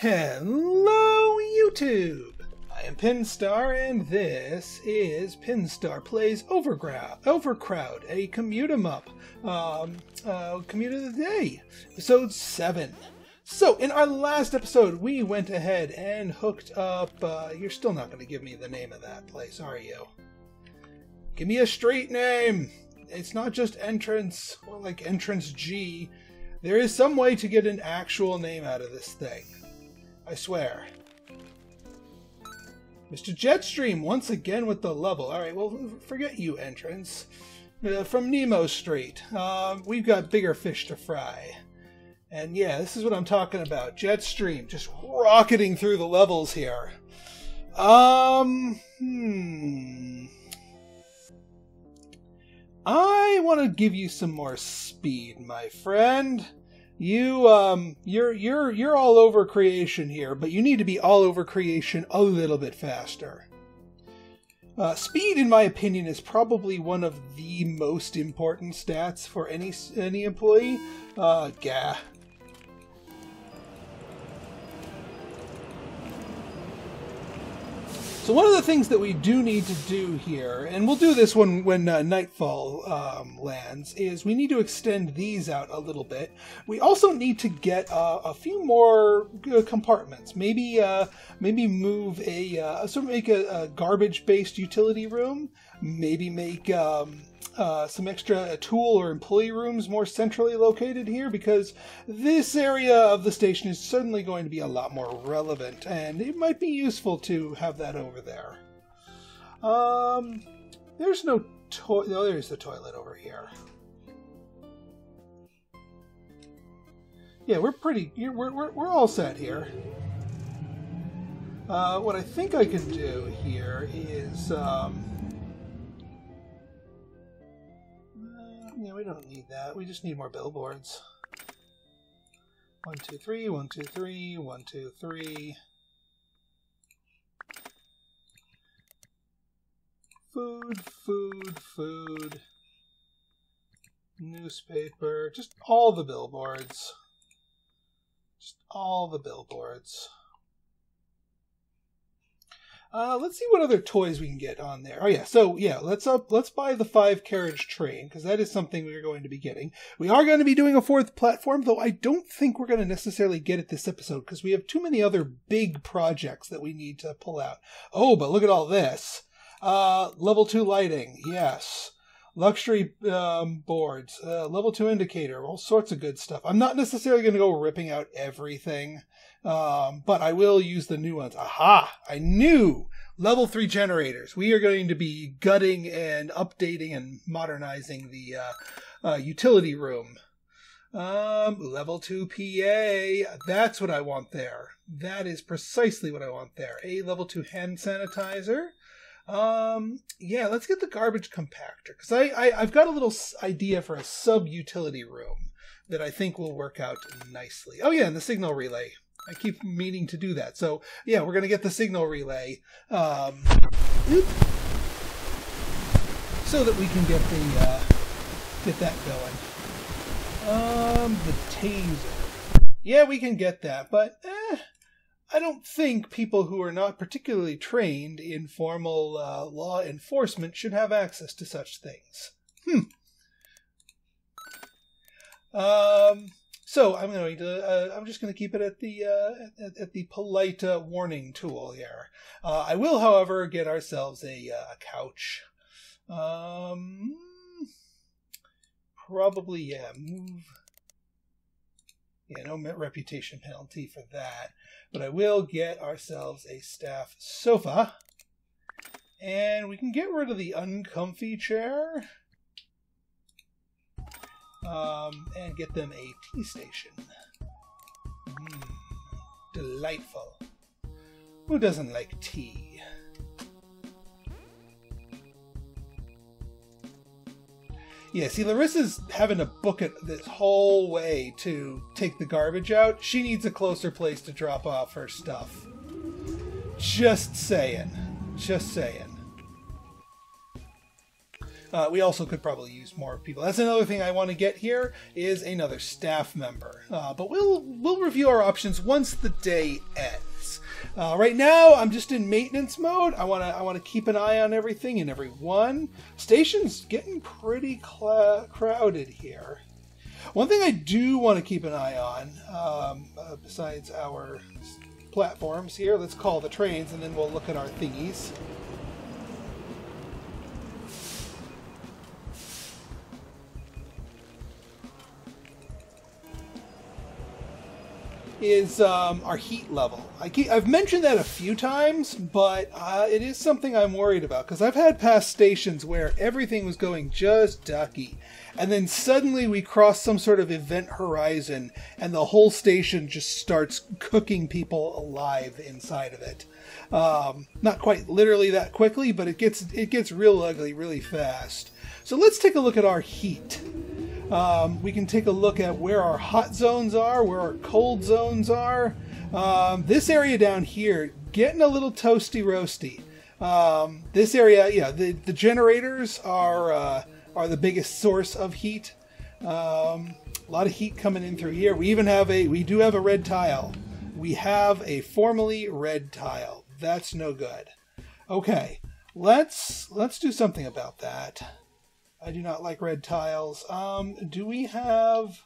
Hello, YouTube! I am Pinstar, and this is Pinstar Plays Overcrowd, a commute-em-up, commute of the day, episode 7. So, in our last episode, we went ahead and hooked up, you're still not going to give me the name of that place, are you? Give me a street name! It's not just entrance, or like entrance G. There is some way to get an actual name out of this thing. I swear. Mr. Jetstream, once again with the level. Alright, well, forget you, entrance. From Nemo Street. We've got bigger fish to fry. And yeah, this is what I'm talking about. Jetstream, just rocketing through the levels here. I want to give you some more speed, my friend. You're all over creation here, but you need to be all over creation a little bit faster. Speed, in my opinion, is probably one of the most important stats for any employee. Gah. So one of the things that we do need to do here, and we'll do this when Nightfall lands, is we need to extend these out a little bit. We also need to get a few more compartments. Maybe move sort of make a garbage-based utility room. Maybe make some extra tool or employee rooms more centrally located here, because this area of the station is suddenly going to be a lot more relevant, and it might be useful to have that over there. There's no toilet. Oh, there's the toilet over here. Yeah, we're all set here. What I think I can do here is. Yeah, we don't need that. We just need more billboards. 1, 2, 3, 1, 2, 3, 1, 2, 3. Food, food, food. Newspaper. Just all the billboards. Just all the billboards. Let's see what other toys we can get on there. Oh yeah, so yeah, let's buy the 5-carriage train, because that is something we're going to be getting. We are going to be doing a 4th platform, though I don't think we're going to necessarily get it this episode, because we have too many other big projects that we need to pull out. Oh, but look at all this. Level 2 lighting, yes. Luxury boards, level 2 indicator, all sorts of good stuff. I'm not necessarily going to go ripping out everything, but I will use the new ones. Aha! I knew! Level 3 generators. We are going to be gutting and updating and modernizing the utility room. Level 2 PA. That's what I want there. That is precisely what I want there. A level 2 hand sanitizer. Yeah, let's get the garbage compactor, because I've got a little idea for a sub-utility room that I think will work out nicely. Oh yeah, and the signal relay. I keep meaning to do that. So yeah, we're going to get the signal relay so that we can get the get that going. The taser. Yeah, we can get that, but I don't think people who are not particularly trained in formal law enforcement should have access to such things. So I'm going to I'm just going to keep it at the polite warning tool here. I will, however, get ourselves a couch. Probably yeah. Move. Yeah, no reputation penalty for that. But I will get ourselves a staff sofa. And we can get rid of the uncomfy chair. And get them a tea station. Delightful. Who doesn't like tea? Yeah, see, Larissa's having to book it this whole way to take the garbage out. She needs a closer place to drop off her stuff. Just saying. Just saying. We also could probably use more people. That's another thing I want to get here, is another staff member. But we'll review our options once the day ends. Right now, I'm just in maintenance mode. I want to keep an eye on everything and everyone. Station's getting pretty crowded here. One thing I do want to keep an eye on, besides our platforms here, let's call the trains and then we'll look at our thingies. Is our heat level. I've mentioned that a few times, but it is something I'm worried about, because I've had past stations where everything was going just ducky, and then suddenly we cross some sort of event horizon, and the whole station just starts cooking people alive inside of it. Not quite literally that quickly, but it gets real ugly really fast. So let's take a look at our heat. We can take a look at where our hot zones are, where our cold zones are. This area down here, getting a little toasty roasty. This area, yeah, the generators are the biggest source of heat. A lot of heat coming in through here. We do have a red tile. We have a formerly red tile. That's no good. Okay, let's do something about that. I do not like red tiles. Do we have...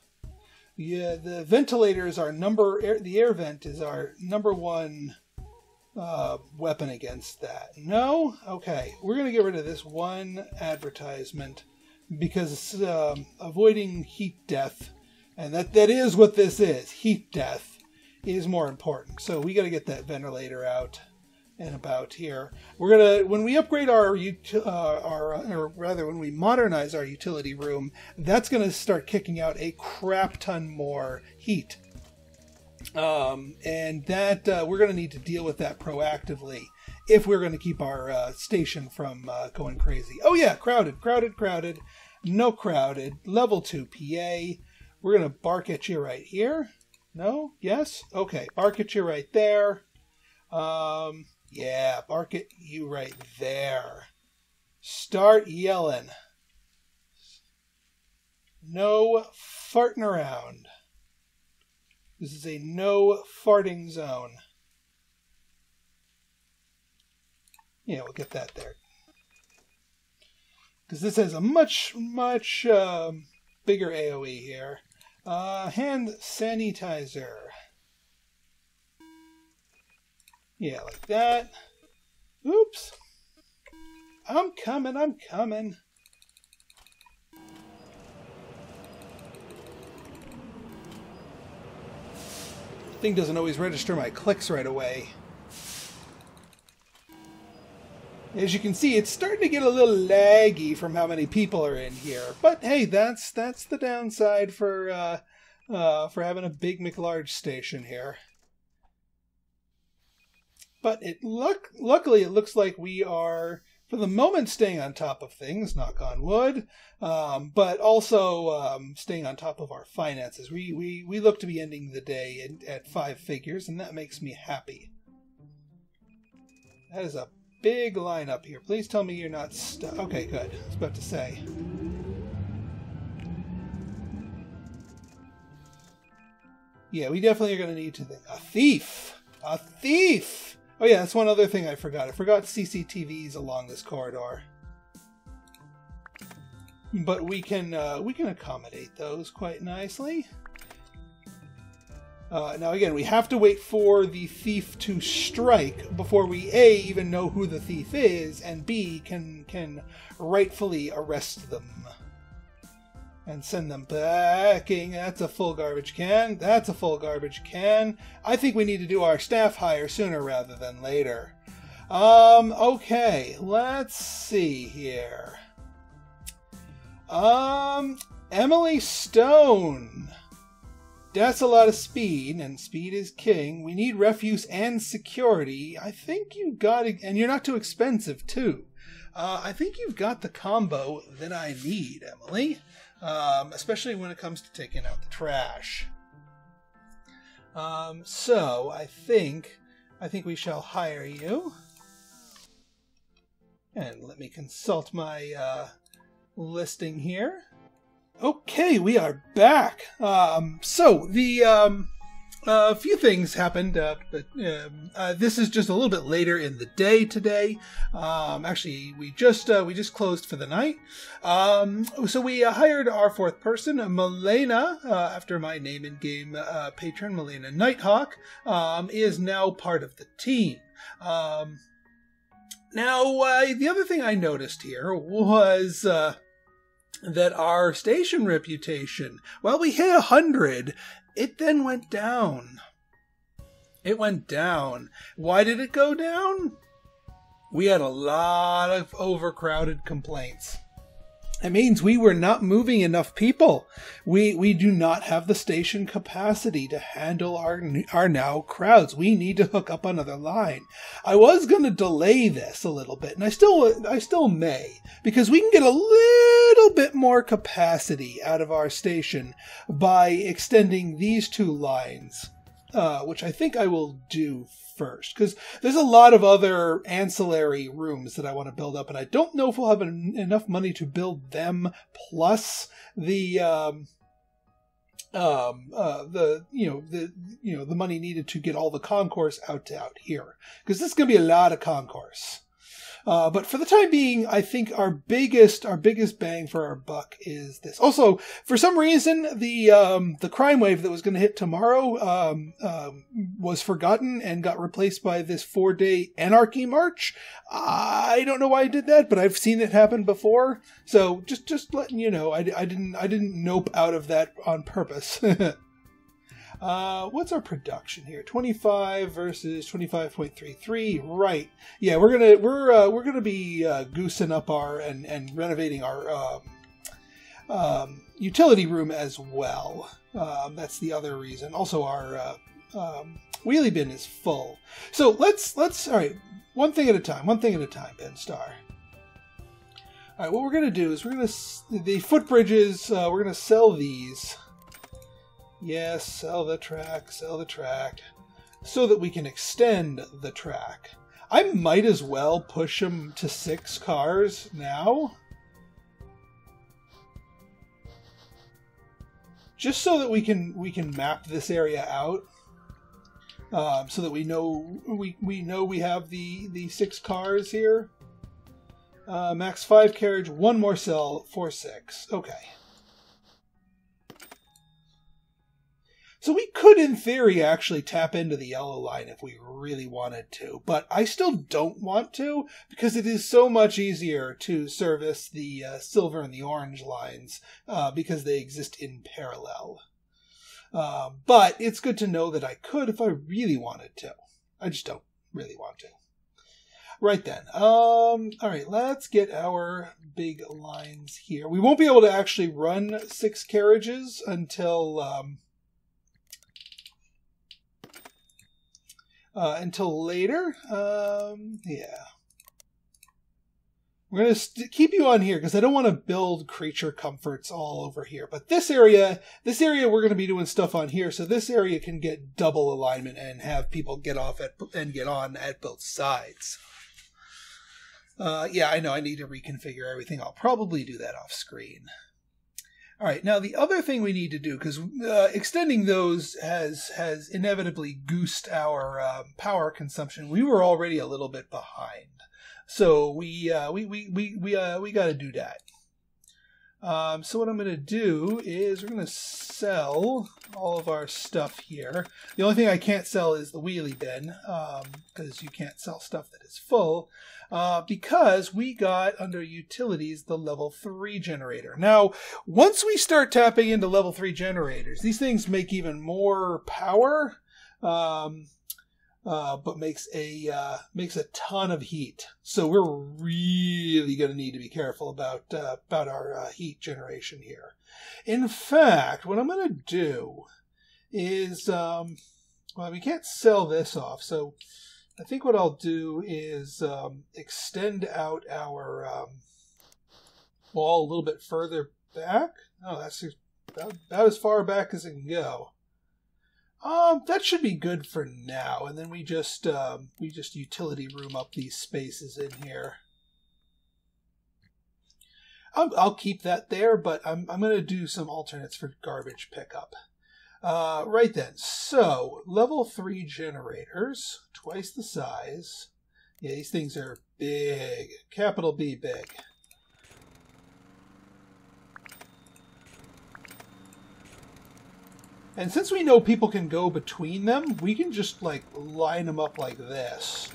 Yeah, the ventilator is our the air vent is our number one weapon against that. No? Okay. We're going to get rid of this one advertisement because avoiding heat death, and that is what this is. Heat death is more important. So we got to get that ventilator out. And about here, when we upgrade or rather when we modernize our utility room, that's going to start kicking out a crap ton more heat, and that we're going to need to deal with that proactively if we're going to keep our station from going crazy. Oh yeah, crowded. No crowded. Level 2 PA. We're going to bark at you right here. No? Yes? Okay. Bark at you right there. Yeah, bark at you right there. Start yelling. No farting around. This is a no farting zone. Yeah, we'll get that there. Because this has a much, much bigger AoE here. Hand sanitizer. Yeah, like that. Oops. I'm coming. The thing doesn't always register my clicks right away. As you can see, it's starting to get a little laggy from how many people are in here. But hey, that's the downside for having a big McLarge station here. But luckily, it looks like we are, for the moment, staying on top of things, knock on wood, but also staying on top of our finances. We look to be ending the day at 5 figures, and that makes me happy. That is a big line up here. Please tell me you're not stuck. Okay, good. I was about to say. Yeah, we definitely are going to need to think. A thief! A thief! Oh yeah, that's one other thing I forgot. I forgot CCTVs along this corridor. But we can accommodate those quite nicely. Now again, we have to wait for the thief to strike before we A, even know who the thief is, and B, can rightfully arrest them. And send them packing. That's a full garbage can. That's a full garbage can. I think we need to do our staff hire sooner rather than later. Okay, let's see here. Emily Stone. That's a lot of speed, and speed is king. We need refuse and security. I think you got it, and you're not too expensive, too. I think you've got the combo that I need, Emily. Especially when it comes to taking out the trash. So I think we shall hire you. And let me consult my listing here. Okay, we are back. So the a few things happened. This is just a little bit later in the day today. Actually, we just closed for the night. So we hired our fourth person, Malena, after my name and game patron, Malena Nighthawk, is now part of the team. The other thing I noticed here was that our station reputation, well, we hit 100. It then went down. It went down. Why did it go down? We had a lot of overcrowded complaints. It means we were not moving enough people. We do not have the station capacity to handle our now crowds. We need to hook up another line. I was going to delay this a little bit, and I still may, because we can get a little bit more capacity out of our station by extending these two lines, which I think I will do first, because there's a lot of other ancillary rooms that I want to build up, and I don't know if we'll have enough money to build them plus the money needed to get all the concourse out here, because this is going to be a lot of concourse. But for the time being, I think our biggest bang for our buck is this. Also, for some reason, the crime wave that was going to hit tomorrow was forgotten and got replaced by this 4-day anarchy march. I don't know why I did that, but I've seen it happen before. So just letting you know, I didn't nope out of that on purpose. What's our production here? 25 versus 25.33. Right. Yeah, we're gonna be goosing up our and renovating our utility room as well. That's the other reason. Also, our wheelie bin is full. So let's all right. One thing at a time. One thing at a time. Pinstar. All right. What we're gonna do is the footbridges. We're gonna sell these. Yes, sell the track, so that we can extend the track. I might as well push them to 6 cars now. Just so that we can map this area out, so that we know we have the 6 cars here. Max 5 carriage, 1 more cell, 4, 6. Okay. So we could, in theory, actually tap into the yellow line if we really wanted to, but I still don't want to, because it is so much easier to service the silver and the orange lines because they exist in parallel. But it's good to know that I could if I really wanted to. I just don't really want to. Right then. All right, let's get our big lines here. We won't be able to actually run 6 carriages until later. Yeah. We're going to keep you on here because I don't want to build creature comforts all over here. But this area we're going to be doing stuff on here. So this area can get double alignment and have people get off at and get on at both sides. Yeah, I know I need to reconfigure everything. I'll probably do that off screen. All right, now the other thing we need to do, because extending those has inevitably goosed our power consumption. We were already a little bit behind, so we got to do that. So what I'm going to do is we're going to sell all of our stuff here. The only thing I can't sell is the wheelie bin, because you can't sell stuff that is full, because we got under utilities the level 3 generator. Now, once we start tapping into level 3 generators, these things make even more power, but makes a ton of heat. So we're really going to need to be careful about our heat generation here. In fact, what I'm going to do is, well, we can't sell this off. So I think what I'll do is extend out our wall a little bit further back. Oh, that's about as far back as it can go. That should be good for now, and then we just utility room up these spaces in here. I'll keep that there, but I'm going to do some alternates for garbage pickup. Right then. So level 3 generators, twice the size. Yeah, these things are big. Capital B big. And since we know people can go between them, we can just, like, line them up like this.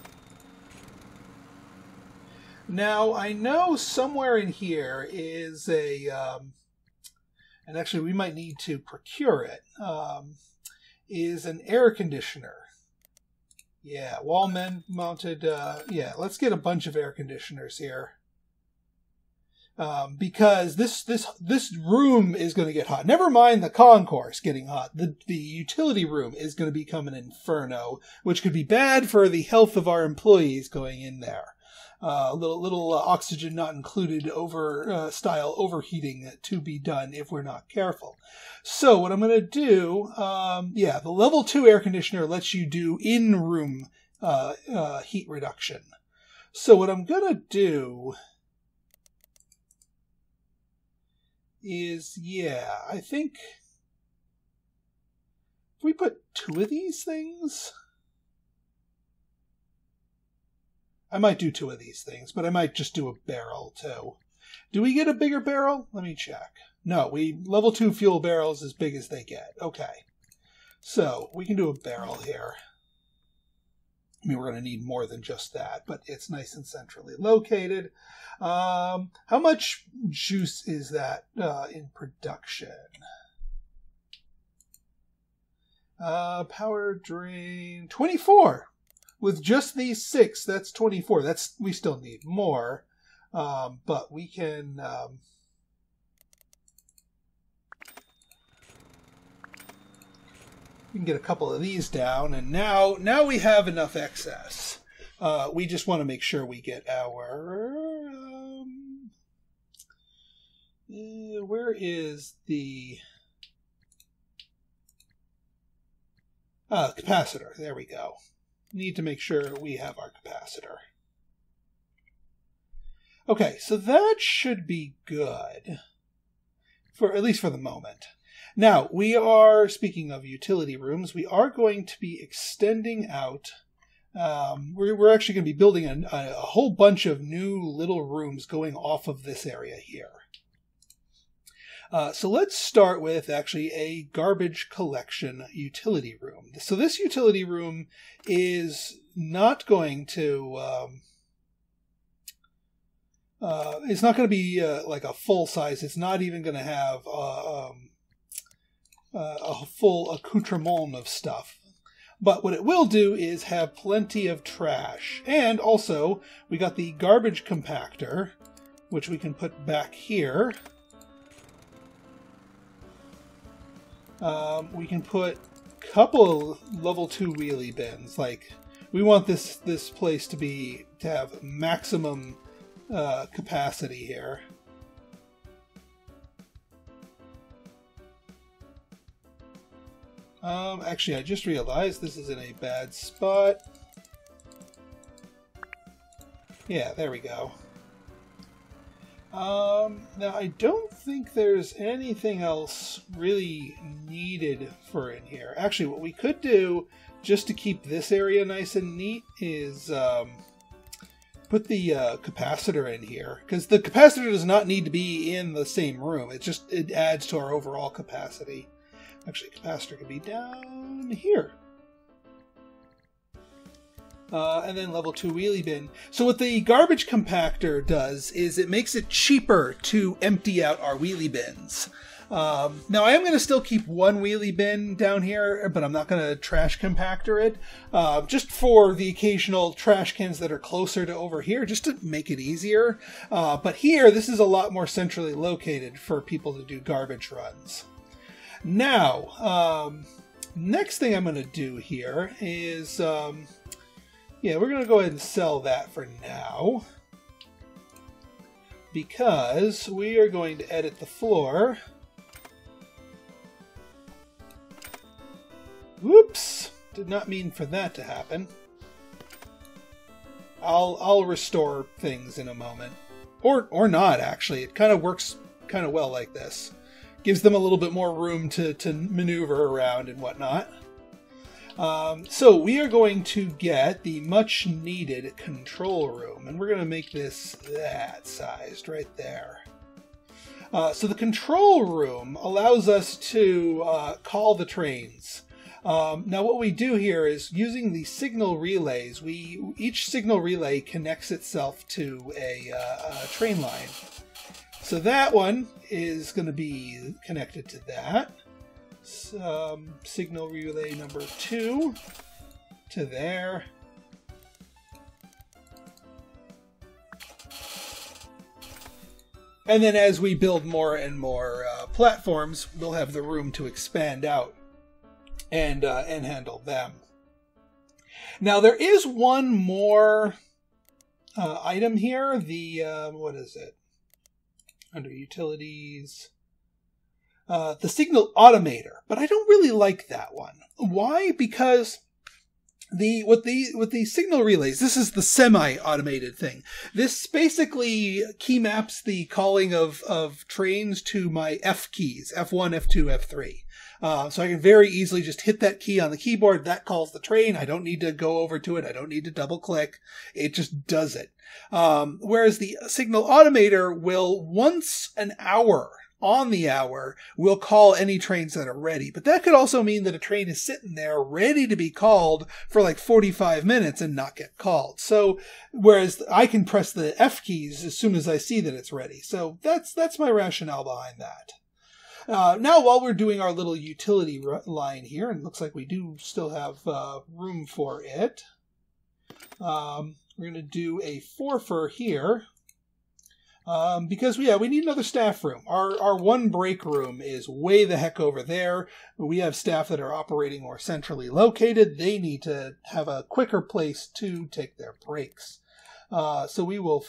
Now, I know somewhere in here is a, and actually we might need to procure it, is an air conditioner. Yeah, wall-mounted mounted, yeah, let's get a bunch of air conditioners here. Because this room is going to get hot. Never mind the concourse getting hot. The utility room is going to become an inferno, which could be bad for the health of our employees going in there. Little oxygen not included style overheating to be done if we're not careful. So what I'm going to do, yeah, the level 2 air conditioner lets you do in-room heat reduction. So what I'm going to do is, yeah, I think if we put 2 of these things, I might do 2 of these things, but I might just do a barrel too. Do we get a bigger barrel? Let me check. No, we level 2 fuel barrels as big as they get. Okay, so we can do a barrel here. I mean, we're going to need more than just that, but it's nice and centrally located. How much juice is that in production? Power drain, 24. With just these 6, that's 24. We still need more, but we can... we can get a couple of these down, and now we have enough excess. We just want to make sure we get our... where is the... capacitor. There we go. Need to make sure we have our capacitor. Okay, so that should be good. At least for the moment. Now, we are, speaking of utility rooms, we are going to be extending out. We're actually going to be building a whole bunch of new little rooms going off of this area here. So let's start with actually a garbage collection utility room. So this utility room is not going to... it's not going to be like a full size. It's not even going to have... a full accoutrement of stuff. But what it will do is have plenty of trash. And also, we got the garbage compactor, which we can put back here. We can put a couple level 2 wheelie bins. Like, we want this place to have maximum capacity here. Actually, I just realized this is in a bad spot. Yeah, there we go. Now, I don't think there's anything else really needed for in here. Actually, what we could do, just to keep this area nice and neat, is put the capacitor in here. Because the capacitor does not need to be in the same room. It adds to our overall capacity. Actually, capacitor can be down here. And then level 2 wheelie bin. So what the garbage compactor does is it makes it cheaper to empty out our wheelie bins. Now, I am going to still keep 1 wheelie bin down here, but I'm not going to trash compactor it. Just for the occasional trash cans that are closer to over here, just to make it easier. But here, this is a lot more centrally located for people to do garbage runs. Now, next thing I'm going to do here is, yeah, we're going to go ahead and sell that for now, because we are going to edit the floor. Whoops! Did not mean for that to happen. I'll restore things in a moment. Or not, actually. It kind of works kind of well like this. Gives them a little bit more room to maneuver around and whatnot. So we are going to get the much needed control room, and we're going to make this that sized right there. So the control room allows us to call the trains. Now what we do here is, using the signal relays, each signal relay connects itself to a train line. So that one is going to be connected to that. Signal relay number 2 to there. And then as we build more and more platforms, we'll have the room to expand out and handle them. Now there is one more item here. The what is it? Under utilities, the signal automator. But I don't really like that one. Why? Because with the signal relays, this is the semi-automated thing. This basically key maps the calling of trains to my F keys, F1, F2, F3. So I can very easily just hit that key on the keyboard. That calls the train. I don't need to go over to it. I don't need to double click. It just does it. Whereas the signal automator will, once an hour, on the hour, we'll call any trains that are ready. But that could also mean that a train is sitting there ready to be called for like 45 minutes and not get called. So whereas I can press the F keys as soon as I see that it's ready. So that's my rationale behind that. Now while we're doing our little utility line here, and it looks like we do still have room for it, we're going to do a forfer here. Because, yeah, we need another staff room. Our one break room is way the heck over there. We have staff that are operating more centrally located. They need to have a quicker place to take their breaks. So we will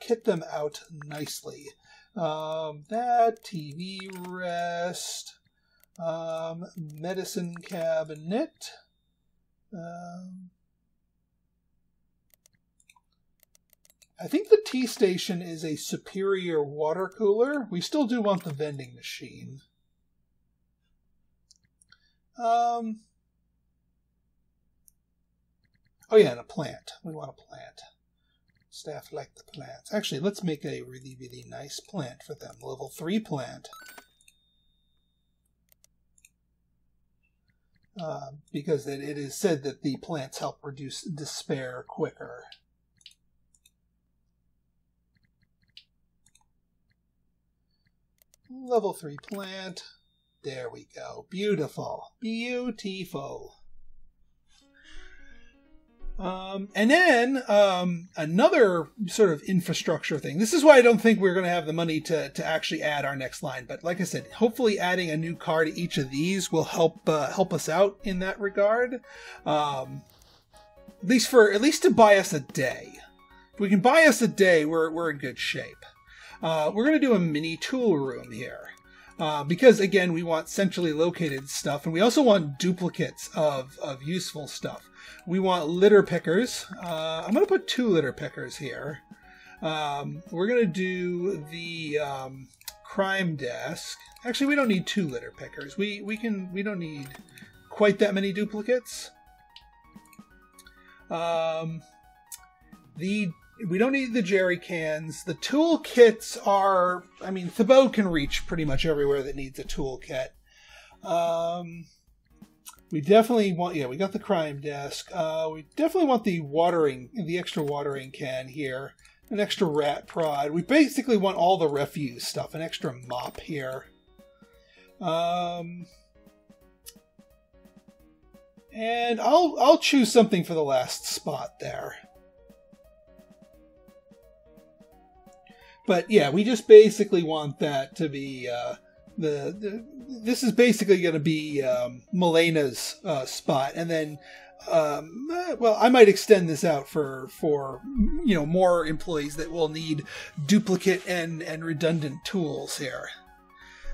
kit them out nicely. That, TV rest, medicine cabinet. I think the tea station is a superior water cooler. We still do want the vending machine. Oh yeah, and a plant. We want a plant. Staff like the plants. Actually, let's make a really, really nice plant for them. Level 3 plant. Because it is said that the plants help reduce despair quicker. Level 3 plant. There we go. Beautiful. Beautiful. And then another sort of infrastructure thing. This is why I don't think we're going to have the money to actually add our next line. But like I said, hopefully adding a new car to each of these will help us out in that regard. At least to buy us a day. If we can buy us a day, we're in good shape. We're going to do a mini tool room here because, again, we want centrally located stuff, and we also want duplicates of useful stuff. We want litter pickers. I'm going to put 2 litter pickers here. We're going to do the crime desk. Actually, we don't need 2 litter pickers. We don't need quite that many duplicates. We don't need the jerry cans. The toolkits are... I mean, Thibault can reach pretty much everywhere that needs a toolkit. We definitely want... Yeah, we got the crime desk. We definitely want the extra watering can here. An extra rat prod. We basically want all the refuse stuff. An extra mop here. And I'll choose something for the last spot there. But yeah, we just basically want that to be this is basically going to be Malena's spot, and then well, I might extend this out for you know, more employees that will need duplicate and redundant tools here.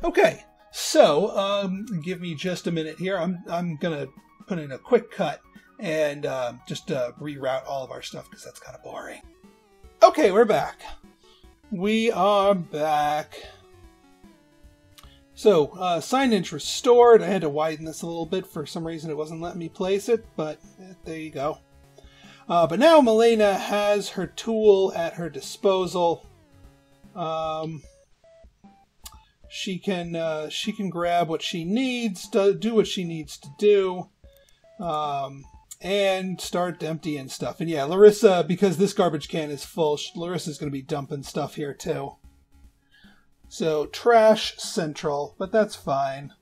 Okay, so give me just a minute here. I'm gonna put in a quick cut and just reroute all of our stuff because that's kind of boring. Okay, we're back. We are back. So, signage restored. I had to widen this a little bit. For some reason it wasn't letting me place it, but there you go. But now Malena has her tool at her disposal. She can grab what she needs, do what she needs to do, and start emptying stuff. And yeah, Larissa, because this garbage can is full, Larissa's going to be dumping stuff here too. So trash central, but that's fine.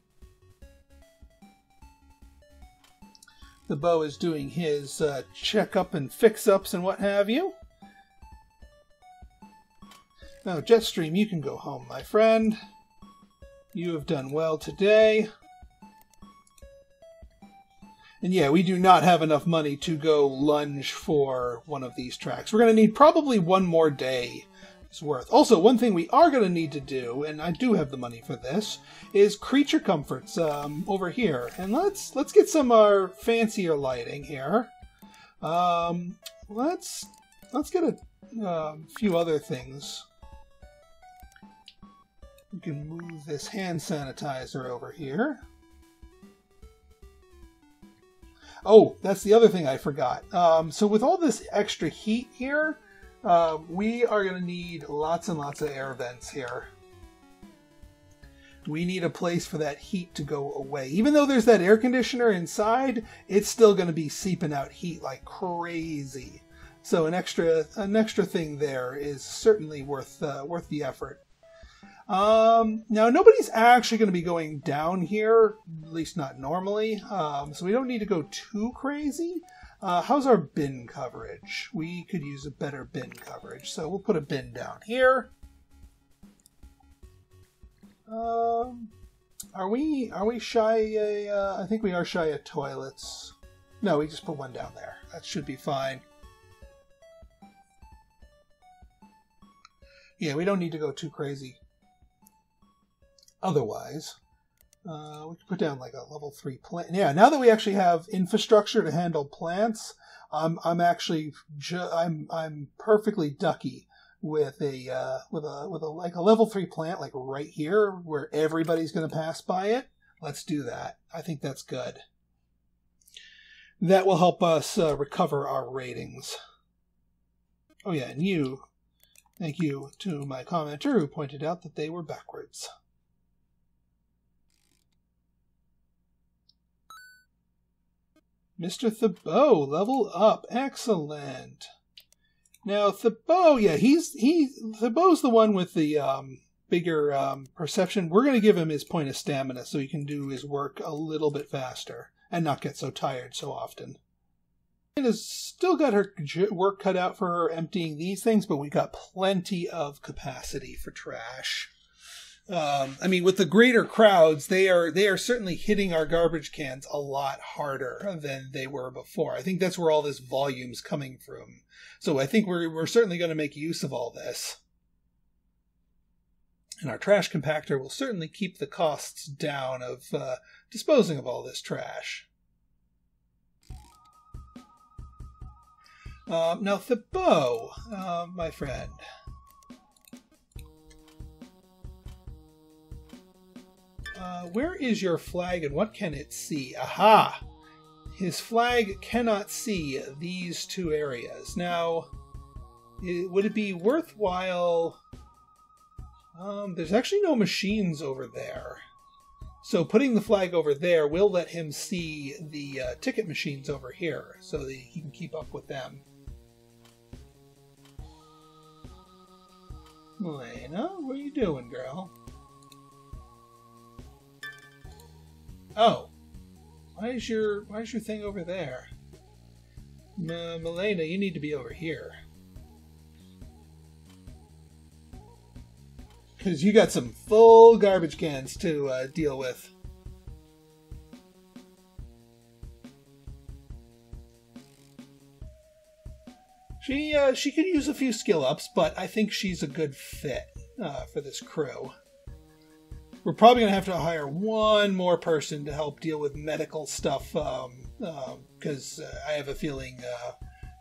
The beau is doing his checkup and fix-ups and what have you. Now, Jetstream, you can go home, my friend. You have done well today. And yeah, we do not have enough money to go lunge for one of these tracks. We're going to need probably one more day's worth. Also, one thing we are going to need to do, and I do have the money for this, is creature comforts over here. And let's get some fancier lighting here. Let's get a few other things. We can move this hand sanitizer over here. Oh, that's the other thing I forgot. So with all this extra heat here, we are going to need lots and lots of air vents here. We need a place for that heat to go away. Even though there's that air conditioner inside, it's still going to be seeping out heat like crazy. So an extra thing there is certainly worth the effort. Now nobody's actually going to be going down here, at least not normally, so we don't need to go too crazy. How's our bin coverage? We could use a better bin coverage, so we'll put a bin down here. Are we shy? I think we are shy of toilets. No, we just put one down there. That should be fine. Yeah, we don't need to go too crazy. Otherwise, we could put down like a level 3 plant. Yeah, now that we actually have infrastructure to handle plants, I'm perfectly ducky with a level 3 plant like right here where everybody's going to pass by it. Let's do that. I think that's good. That will help us recover our ratings. Oh yeah, and you. Thank you to my commenter who pointed out that they were backwards. Mr. Thibault, level up. Excellent. Now, Thibault, yeah, Thibault's the one with the bigger perception. We're going to give him his point of stamina so he can do his work a little bit faster and not get so tired so often. Has still got her work cut out for her emptying these things, but we got plenty of capacity for trash. I mean, with the greater crowds, they are certainly hitting our garbage cans a lot harder than they were before. I think that's where all this volume's coming from. So I think we're certainly going to make use of all this. And our trash compactor will certainly keep the costs down of disposing of all this trash. Now, Thibault, my friend. Where is your flag and what can it see? Aha! His flag cannot see these two areas. Now, would it be worthwhile... there's actually no machines over there. So putting the flag over there will let him see the ticket machines over here so that he can keep up with them. Malena, what are you doing, girl? Oh, why is your thing over there? Malena, you need to be over here. Because you got some full garbage cans to deal with. She could use a few skill ups, but I think she's a good fit for this crew. We're probably going to have to hire one more person to help deal with medical stuff, because I have a feeling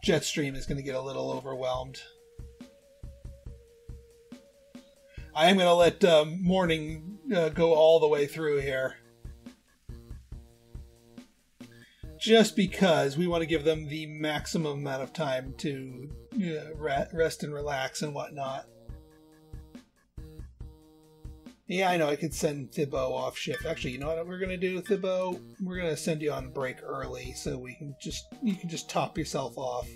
Jetstream is going to get a little overwhelmed. I am going to let morning go all the way through here. Just because we want to give them the maximum amount of time to rest and relax and whatnot. Yeah, I know, I could send Thibault off shift. Actually, you know what we're going to do, Thibault? We're going to send you on break early so we can you can just top yourself off.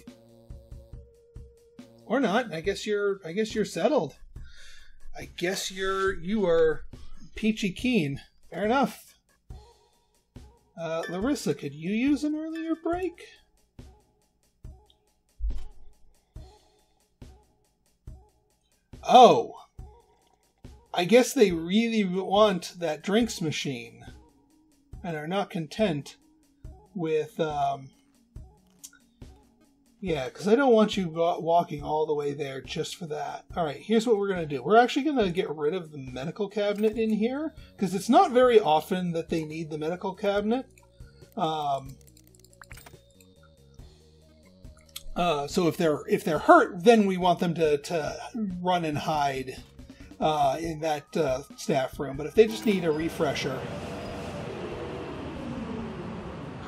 Or not. I guess you're settled. I guess you are peachy keen. Fair enough. Larissa, could you use an earlier break? Oh. I guess they really want that drinks machine and are not content with, yeah, because I don't want you walking all the way there just for that. All right, here's what we're going to do. We're actually going to get rid of the medical cabinet in here because it's not very often that they need the medical cabinet. So if they're hurt, then we want them to run and hide in that staff room. But if they just need a refresher...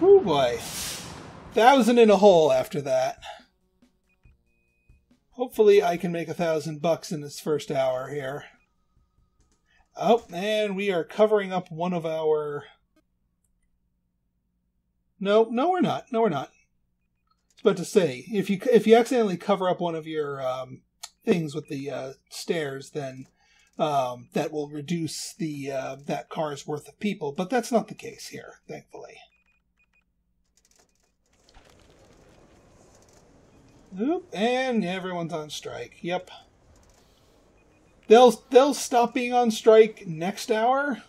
Oh boy. 1,000 in a hole after that. Hopefully I can make $1,000 in this first hour here. Oh, and we are covering up one of our... No, we're not. No, we're not. I was about to say, if you accidentally cover up one of your things with the stairs, then that will reduce the that car's worth of people. But that's not the case here, thankfully. Oop, and everyone's on strike. Yep. They'll stop being on strike next hour.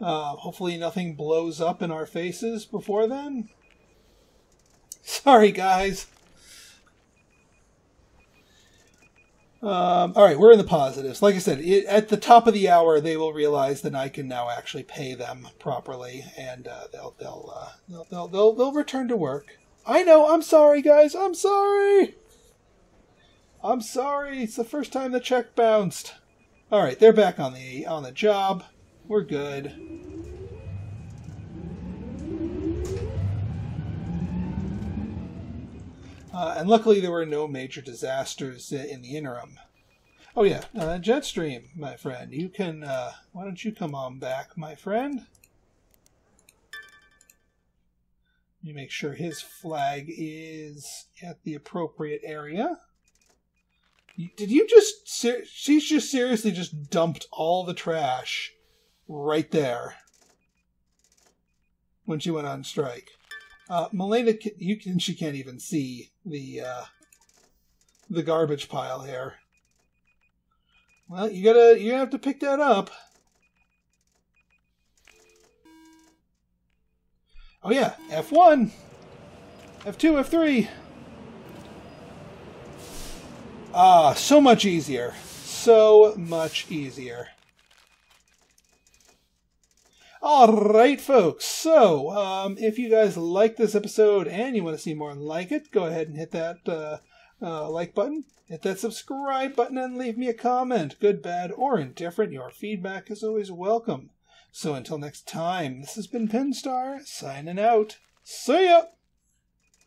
Hopefully nothing blows up in our faces before then. Sorry, guys. All right, we're in the positives. Like I said, at the top of the hour, they will realize that I can now actually pay them properly, and they'll return to work. I know. I'm sorry, guys. I'm sorry. I'm sorry. It's the first time the check bounced. All right, they're back on the job. We're good. And luckily, there were no major disasters in the interim. Oh yeah, Jetstream, my friend. You can. Why don't you come on back, my friend? You make sure his flag is at the appropriate area. Did you just... She's just seriously just dumped all the trash right there when she went on strike. Malena, she can't even see the garbage pile here. Well, you're gonna have to pick that up. Oh yeah, F1, F2, F3. Ah, so much easier. So much easier. Alright, folks. So, if you guys like this episode and you want to see more like it, go ahead and hit that like button. Hit that subscribe button and leave me a comment. Good, bad, or indifferent. Your feedback is always welcome. So until next time, this has been Pinstar, signing out. See ya!